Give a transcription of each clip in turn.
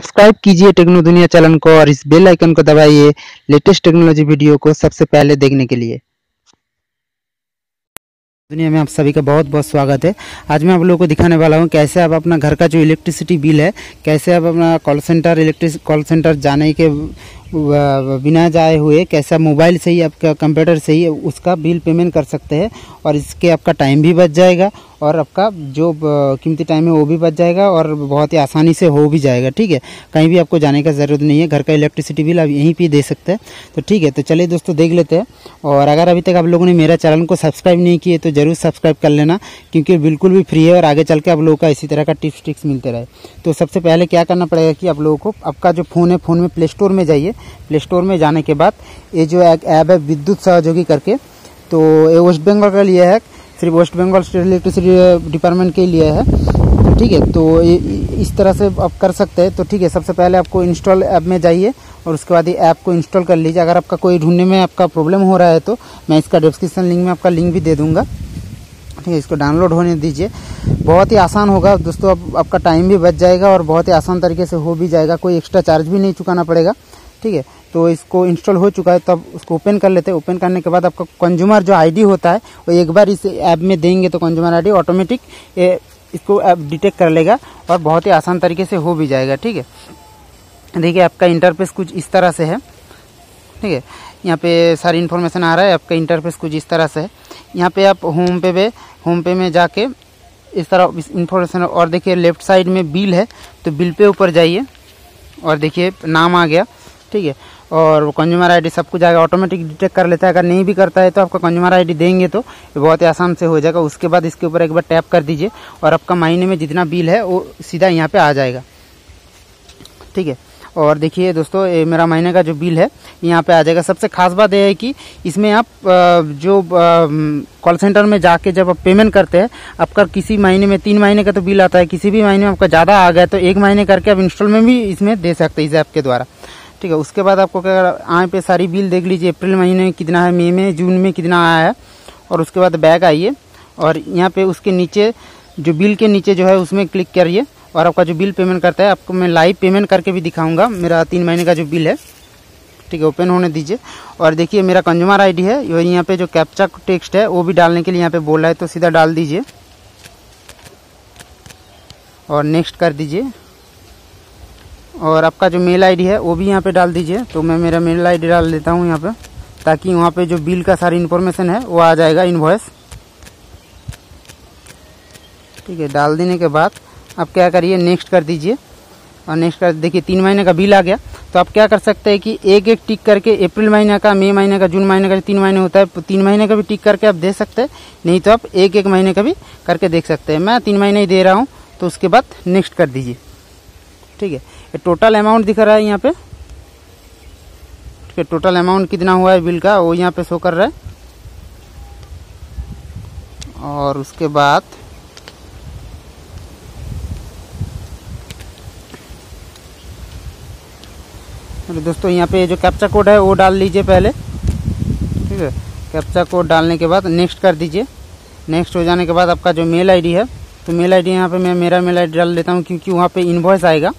Subscribe कीजिए techno दुनिया channel को और इस बेल आइकन को दबाइए लेटेस्ट टेक्नोलॉजी वीडियो को सबसे पहले देखने के लिए। दुनिया में आप सभी का बहुत बहुत स्वागत है। आज मैं आप लोगों को दिखाने वाला हूं कैसे आप अपना घर का जो इलेक्ट्रिसिटी बिल है, कैसे आप अपना कॉल सेंटर जाने के बिना जाए हुए कैसे मोबाइल से ही, आपका कंप्यूटर से ही उसका बिल पेमेंट कर सकते हैं। और इसके आपका टाइम भी बच जाएगा और आपका जो कीमती टाइम है वो भी बच जाएगा और बहुत ही आसानी से हो भी जाएगा। ठीक है, कहीं भी आपको जाने का ज़रूरत नहीं है, घर का इलेक्ट्रिसिटी बिल आप यहीं पे दे सकते हैं। तो ठीक है, तो चलिए दोस्तों देख लेते हैं। और अगर अभी तक आप लोगों ने मेरा चैनल को सब्सक्राइब नहीं किया तो ज़रूर सब्सक्राइब कर लेना, क्योंकि बिल्कुल भी फ्री है और आगे चल के आप लोगों का इसी तरह का टिप्स ट्रिक्स मिलते रहे। तो सबसे पहले क्या करना पड़ेगा कि आप लोगों को आपका जो फ़ोन है, फ़ोन में प्ले स्टोर में जाइए। प्ले स्टोर में जाने के बाद ये जो ऐप है विद्युत सहयोगी करके, तो ये वेस्ट बंगाल का लिए है, सिर्फ West Bengal state electricity department के लिए है। तो ठीक है, तो इस तरह से आप कर सकते हैं। तो ठीक है, सबसे पहले आपको इंस्टॉल ऐप में जाइए और उसके बाद ये ऐप को इंस्टॉल कर लीजिए। अगर आपका कोई ढूंढने में आपका प्रॉब्लम हो रहा है तो मैं इसका डिस्क्रिप्शन लिंक में आपका लिंक भी दे दूँगा। ठीक है, इसको डाउनलोड होने दीजिए, बहुत ही आसान होगा दोस्तों। आपका टाइम भी बच जाएगा और बहुत ही आसान तरीके से हो भी जाएगा, कोई एक्स्ट्रा चार्ज भी नहीं चुकाना पड़ेगा। ठीक है, तो इसको इंस्टॉल हो चुका है, तब उसको ओपन कर लेते हैं। ओपन करने के बाद आपका कंज्यूमर जो आईडी होता है वो एक बार इस ऐप में देंगे तो कंज्यूमर आईडी ऑटोमेटिक इसको ऐप डिटेक्ट कर लेगा और बहुत ही आसान तरीके से हो भी जाएगा। ठीक है, देखिए आपका इंटरफेस कुछ इस तरह से है। ठीक है, यहाँ पे सारी इन्फॉर्मेशन आ रहा है, आपका इंटरफेस कुछ इस तरह से है। यहाँ पर आप होम पे में जाके इस तरह इन्फॉर्मेशन, और देखिए लेफ्ट साइड में बिल है तो बिल पे ऊपर जाइए और देखिए नाम आ गया। ठीक है, और कंज्यूमर आईडी सब कुछ आएगा, ऑटोमेटिक डिटेक्ट कर लेता है। अगर नहीं भी करता है तो आपका कंज्यूमर आईडी देंगे तो बहुत ही आसान से हो जाएगा। उसके बाद इसके ऊपर एक बार टैप कर दीजिए और आपका महीने में जितना बिल है वो सीधा यहाँ पे आ जाएगा। ठीक है, और देखिए दोस्तों ये मेरा महीने का जो बिल है यहाँ पे आ जाएगा। सबसे खास बात यह है कि इसमें आप जो कॉल सेंटर में जाके जब आप पेमेंट करते हैं, आपका किसी महीने में 3 महीने का तो बिल आता है, किसी भी महीने में आपका ज़्यादा आ गया तो 1 महीने करके आप इंस्टॉलमेंट भी इसमें दे सकते हैं इस ऐप के द्वारा। ठीक है, उसके बाद आपको क्या आए पे सारी बिल देख लीजिए, अप्रैल महीने में कितना है, मई में, जून में कितना आया है। और उसके बाद बैक आइए और यहाँ पे उसके नीचे जो बिल के नीचे जो है उसमें क्लिक करिए और आपका जो बिल पेमेंट करता है, आपको मैं लाइव पेमेंट करके भी दिखाऊंगा मेरा 3 महीने का जो बिल है। ठीक है, ओपन होने दीजिए और देखिए मेरा कंज्यूमर आई डी है, और यहाँ पर जो कैप्चा टेक्स्ट है वो भी डालने के लिए यहाँ पर बोला है, तो सीधा डाल दीजिए और नेक्स्ट कर दीजिए। और आपका जो मेल आईडी है वो भी यहाँ पे डाल दीजिए, तो मैं मेरा मेल आईडी डाल देता हूँ यहाँ पे, ताकि वहाँ पे जो बिल का सारी इन्फॉर्मेशन है वो आ जाएगा, इनवॉइस। ठीक है, डाल देने के बाद आप क्या करिए, नेक्स्ट कर दीजिए और नेक्स्ट कर, देखिए 3 महीने का बिल आ गया। तो आप क्या कर सकते हैं कि एक एक टिक करके, अप्रैल महीने का, मई महीने का, जून महीने का, 3 महीने होता है, 3 महीने का भी टिक करके आप दे सकते हैं, नहीं तो आप एक एक महीने का भी करके देख सकते हैं। मैं 3 महीने ही दे रहा हूँ, तो उसके बाद नेक्स्ट कर दीजिए। ठीक है, टोटल अमाउंट दिख रहा है यहाँ पे। ठीक है, टोटल अमाउंट कितना हुआ है बिल का वो यहाँ पे शो कर रहा है। और उसके बाद दोस्तों यहाँ पे जो कैप्चा कोड है वो डाल लीजिए पहले। ठीक है, कैप्चा कोड डालने के बाद नेक्स्ट कर दीजिए। नेक्स्ट हो जाने के बाद आपका जो मेल आईडी है, तो मेल आईडी यहाँ पे मैं मेरा मेल आईडी डाल देता हूँ, क्योंकि वहाँ पे इनवॉइस आएगा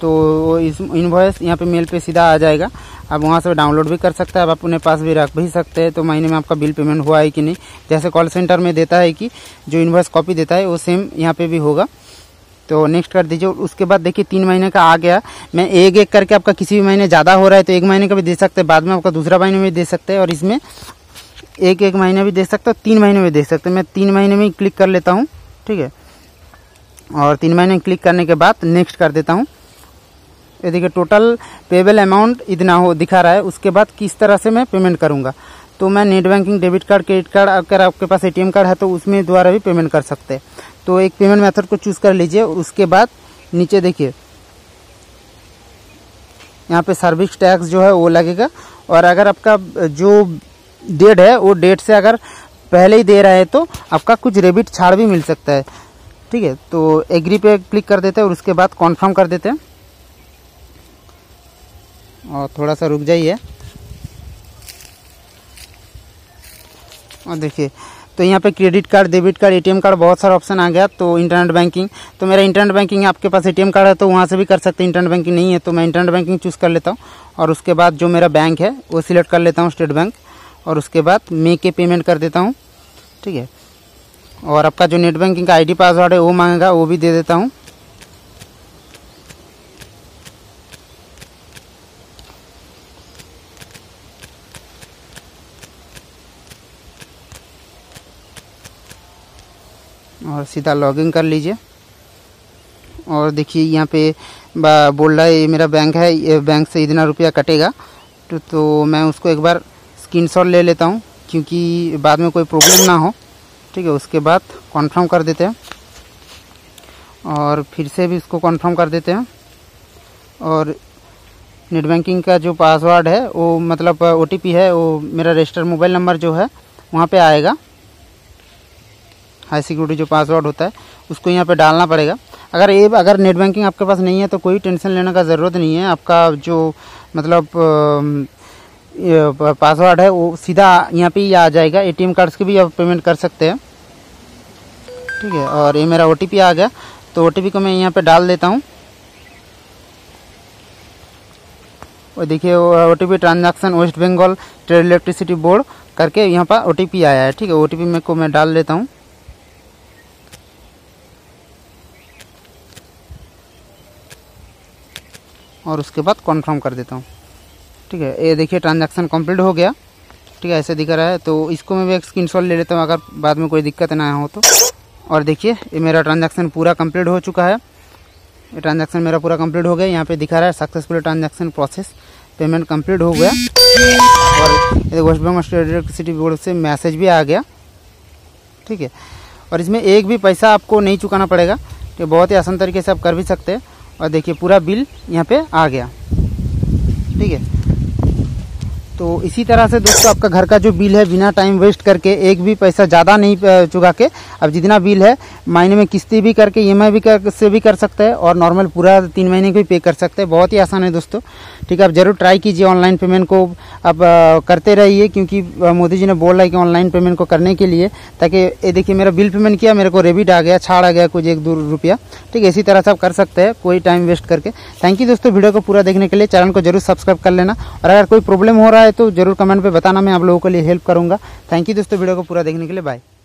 तो इस इनवॉइस यहाँ पे मेल पे सीधा आ जाएगा। आप वहाँ से डाउनलोड भी कर सकते हैं, आप अपने पास भी रख भी सकते हैं। तो महीने में आपका बिल पेमेंट हुआ है कि नहीं, जैसे कॉल सेंटर में देता है कि जो इनवॉइस कॉपी देता है वो सेम यहाँ पे भी होगा। तो नेक्स्ट कर दीजिए। उसके बाद देखिए 3 महीने का आ गया। मैं एक एक करके, आपका किसी भी महीने ज़्यादा हो रहा है तो 1 महीने का भी दे सकते हैं, बाद में आपका दूसरा महीने में दे सकते हैं, और इसमें एक एक महीने भी दे सकते हो, 3 महीने में दे सकते हैं। मैं 3 महीने में क्लिक कर लेता हूँ। ठीक है, और 3 महीने क्लिक करने के बाद नेक्स्ट कर देता हूँ। ये देखिए टोटल पेबल अमाउंट इतना हो दिखा रहा है। उसके बाद किस तरह से मैं पेमेंट करूंगा, तो मैं net banking, debit card, credit card, अगर आपके पास एटीएम कार्ड है तो उसमें द्वारा भी पेमेंट कर सकते हैं। तो एक पेमेंट मेथड को चूज़ कर लीजिए। उसके बाद नीचे देखिए यहाँ पे सर्विस टैक्स जो है वो लगेगा, और अगर आपका जो डेट है वो डेट से अगर पहले ही दे रहा है तो आपका कुछ रेबिट छाड़ भी मिल सकता है। ठीक है, तो एग्री पे क्लिक कर देते हैं और उसके बाद कॉन्फर्म कर देते हैं। और थोड़ा सा रुक जाइए और देखिए तो यहाँ पे credit card, debit card, ATM card बहुत सारा ऑप्शन आ गया। तो इंटरनेट बैंकिंग, तो मेरा इंटरनेट बैंकिंग है, आपके पास एटीएम कार्ड है तो वहाँ से भी कर सकते हैं, इंटरनेट बैंकिंग नहीं है तो मैं इंटरनेट बैंकिंग चूज़ कर लेता हूँ। और उसके बाद जो मेरा बैंक है वो सिलेक्ट कर लेता हूँ, स्टेट बैंक, और उसके बाद मे के पेमेंट कर देता हूँ, ठीक है। और आपका जो नेट बैंकिंग का आईडी पासवर्ड है वो मांगेगा, वो भी दे देता हूँ। और सीधा लॉगिन कर लीजिए। और देखिए यहाँ पे बोल रहा है ये मेरा बैंक है, ये बैंक से इतना रुपया कटेगा। तो मैं उसको एक बार स्क्रीनशॉट ले लेता हूँ क्योंकि बाद में कोई प्रॉब्लम ना हो, ठीक है। उसके बाद कन्फर्म कर देते हैं और फिर से भी इसको कन्फर्म कर देते हैं। और नेट बैंकिंग का जो पासवर्ड है वो मतलब ओटीपी है, वो मेरा रजिस्टर्ड मोबाइल नंबर जो है वहाँ पे आएगा। हाई सिक्योरिटी जो पासवर्ड होता है उसको यहाँ पे डालना पड़ेगा। अगर नेट बैंकिंग आपके पास नहीं है तो कोई टेंशन लेने का ज़रूरत नहीं है। आपका जो मतलब पासवर्ड है वो सीधा यहाँ पे ही आ जाएगा। एटीएम कार्ड्स की भी आप पेमेंट कर सकते हैं, ठीक है। और ये मेरा ओटीपी आ गया, तो ओटीपी को मैं यहाँ पे डाल देता हूँ। और देखिए OTP transaction West Bengal trade electricity board करके यहाँ पर ओटीपी आया है, ठीक है। ओटीपी को मैं डाल देता हूँ। और उसके बाद कन्फर्म कर देता हूँ, ठीक है। ये देखिए ट्रांजैक्शन कंप्लीट हो गया, ठीक है, ऐसे दिख रहा है। तो इसको मैं भी एक स्क्रीनशॉट ले लेता हूँ अगर बाद में कोई दिक्कत ना हो तो। और देखिए ये मेरा ट्रांजैक्शन पूरा कंप्लीट हो चुका है। ये ट्रांजैक्शन मेरा पूरा कंप्लीट हो गया, यहाँ पे दिखा रहा है successful transaction process, payment complete हो गया। और West Bengal state electricity board से मैसेज भी आ गया, ठीक है। और इसमें एक भी पैसा आपको नहीं चुकाना पड़ेगा, तो बहुत ही आसान तरीके से आप कर भी सकते हैं। और देखिए पूरा बिल यहाँ पे आ गया, ठीक है। तो इसी तरह से दोस्तों आपका घर का जो बिल है बिना टाइम वेस्ट करके, एक भी पैसा ज़्यादा नहीं चुका के, अब जितना बिल है महीने में किस्ती भी करके, ईएमआई भी से भी कर सकते हैं और नॉर्मल पूरा 3 महीने को भी पे कर सकते हैं। बहुत ही आसान है दोस्तों, ठीक है। आप जरूर ट्राई कीजिए, ऑनलाइन पेमेंट को आप करते रहिए क्योंकि मोदी जी ने बोला है कि ऑनलाइन पेमेंट को करने के लिए, ताकि ये देखिए मेरा बिल पेमेंट किया, मेरे को रेबिट आ गया, छाड़ आ गया कुछ 1-2 रुपया, ठीक है। इसी तरह से आप कर सकते हैं कोई टाइम वेस्ट करके। थैंक यू दोस्तों वीडियो को पूरा देखने के लिए। चैनल को जरूर सब्सक्राइब कर लेना और अगर कोई प्रॉब्लम हो रहा है तो जरूर कमेंट पे बताना, मैं आप लोगों के लिए हेल्प करूंगा। थैंक यू दोस्तों वीडियो को पूरा देखने के लिए। बाय।